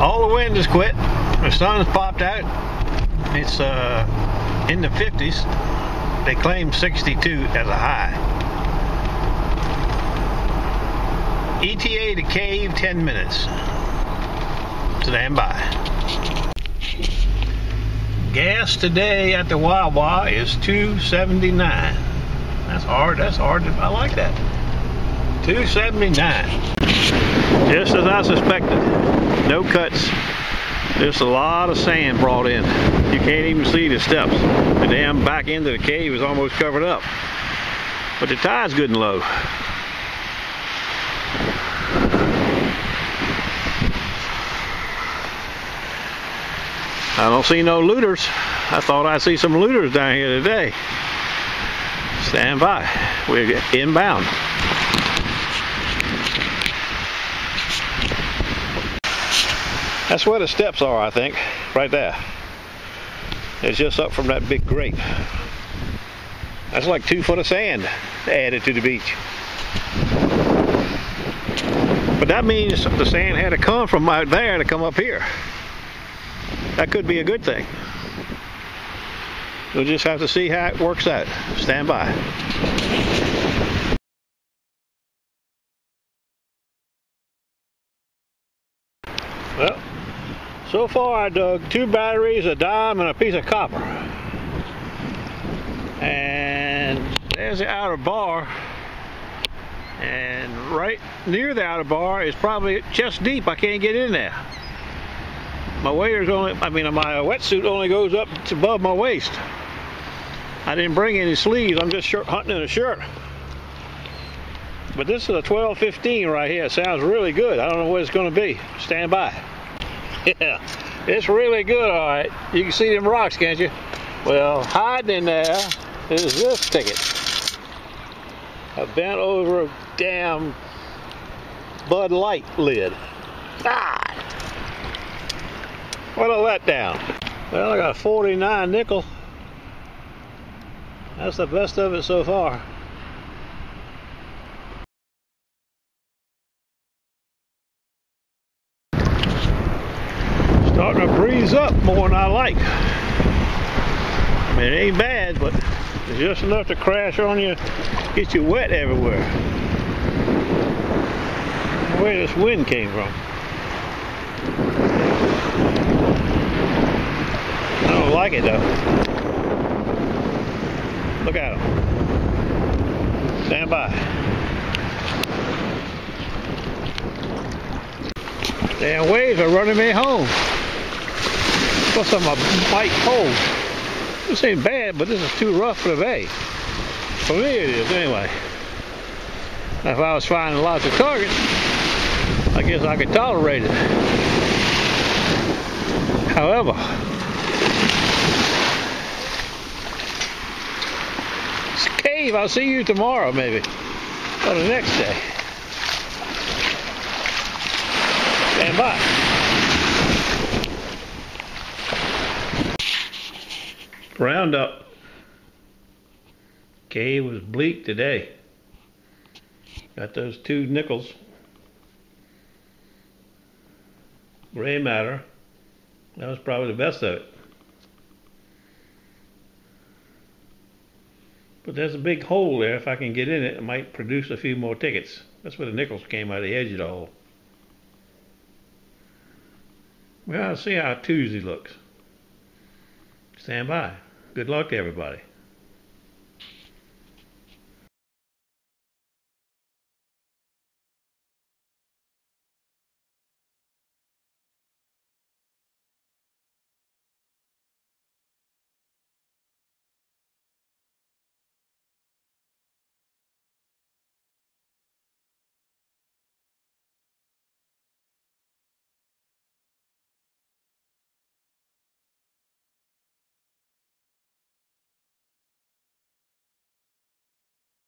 All the wind has quit. The sun has popped out. It's in the 50s. They claim 62 as a high. ETA to cave 10 minutes. Stand by. Gas today at the Wawa is $2.79. That's hard. I like that. $2.79. Just as I suspected. No cuts. There's a lot of sand brought in. You can't even see the steps. The damn back end of the cave is almost covered up. But the tide's good and low. I don't see no looters. I thought I'd see some looters down here today. Stand by. We're inbound. That's where the steps are, I think. Right there. It's just up from that big grape. That's like 2 foot of sand added to the beach. But that means the sand had to come from out there to come up here. That could be a good thing. We'll just have to see how it works out. Stand by. Well, so far I dug 2 batteries, a dime, and a piece of copper. And there's the outer bar. And right near the outer bar is probably chest deep. I can't get in there. My wetsuit only goes up to above my waist. I didn't bring any sleeves. I'm just hunting in a shirt. But this is a 1215 right here. It sounds really good. I don't know what it's going to be. Stand by. Yeah, it's really good, all right. You can see them rocks, can't you? Well, hiding in there is this ticket. I bent over a damn Bud Light lid. What a letdown. Well, I got 49 nickel. That's the best of it so far. Starting to breeze up more than I like. I mean, it ain't bad, but it's just enough to crash on you, get you wet everywhere. Where this wind came from. Like it though. Look at them. Stand by. Damn waves are running me home. Plus I'm a bite cold. This ain't bad, but this is too rough for the bay. For me it is anyway. Now if I was finding lots of targets, I guess I could tolerate it. However, Cave, I'll see you tomorrow maybe, or the next day. Stand by. Roundup. Cave was bleak today. Got those 2 nickels. Gray matter. That was probably the best of it. But there's a big hole there. If I can get in it, it might produce a few more tickets. That's where the nickels came out of the edge of the hole. Well, I'll see how Tuesday looks. Stand by. Good luck to everybody.